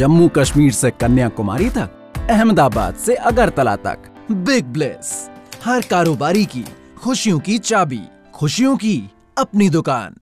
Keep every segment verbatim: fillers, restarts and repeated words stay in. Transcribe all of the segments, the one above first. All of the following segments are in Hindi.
जम्मू कश्मीर से कन्याकुमारी तक, अहमदाबाद से अगरतला तक। बिगब्लिस, हर कारोबारी की खुशियों की चाबी, खुशियों की अपनी दुकान।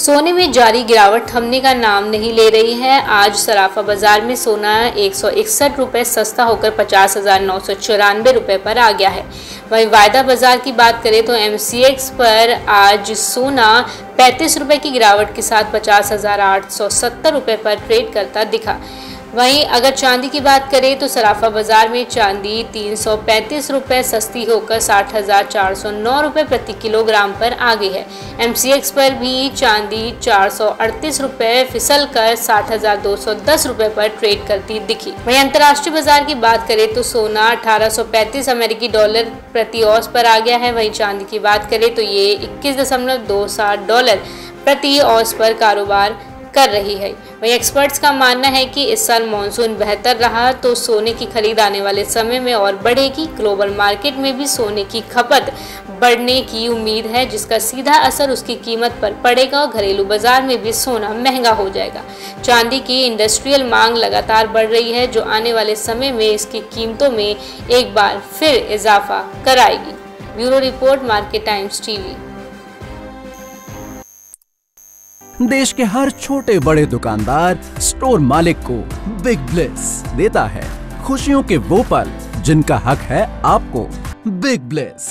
सोने में जारी गिरावट थमने का नाम नहीं ले रही है। आज सराफा बाजार में सोना एक सौ इकसठ रुपये सस्ता होकर पचास हजार नौ सौ चौरानवे रुपये पर आ गया है। वहीं वायदा बाजार की बात करें तो एम सी एक्स पर आज सोना पैंतीस रुपये की गिरावट के साथ पचास हजार आठ सौ सत्तर रुपये पर ट्रेड करता दिखा। वहीं अगर चांदी की बात करें तो सराफा बाजार में चांदी तीन सौ पैंतीस रुपये सस्ती होकर साठ हज़ार चार सौ नौ रुपये प्रति किलोग्राम पर आ गई है। एम सी एक्स पर भी चांदी चार सौ अड़तीस रुपये फिसल कर साठ हज़ार दो सौ दस रुपये पर ट्रेड करती दिखी। वहीं अंतर्राष्ट्रीय बाजार की बात करें तो सोना अठारह सौ पैंतीस अमेरिकी डॉलर प्रति औंस पर आ गया है। वहीं चांदी की बात करें तो ये इक्कीस दशमलव दो सात डॉलर प्रति औंस पर कारोबार कर रही है। वहीं एक्सपर्ट्स का मानना है कि इस साल मॉनसून बेहतर रहा तो सोने की खरीद आने वाले समय में और बढ़ेगी। ग्लोबल मार्केट में भी सोने की खपत बढ़ने की उम्मीद है, जिसका सीधा असर उसकी कीमत पर पड़ेगा और घरेलू बाजार में भी सोना महंगा हो जाएगा। चांदी की इंडस्ट्रियल मांग लगातार बढ़ रही है, जो आने वाले समय में इसकी कीमतों में एक बार फिर इजाफा कराएगी। Bureau report, market times TV. देश के हर छोटे बड़े दुकानदार, स्टोर मालिक को बिगब्लिस देता है खुशियों के वो पल जिनका हक है आपको। बिगब्लिस,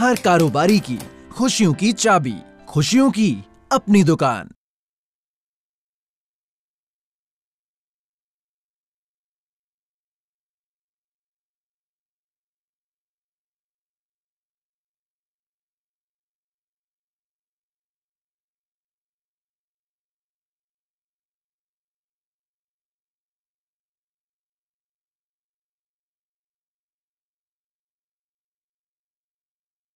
हर कारोबारी की खुशियों की चाबी, खुशियों की अपनी दुकान।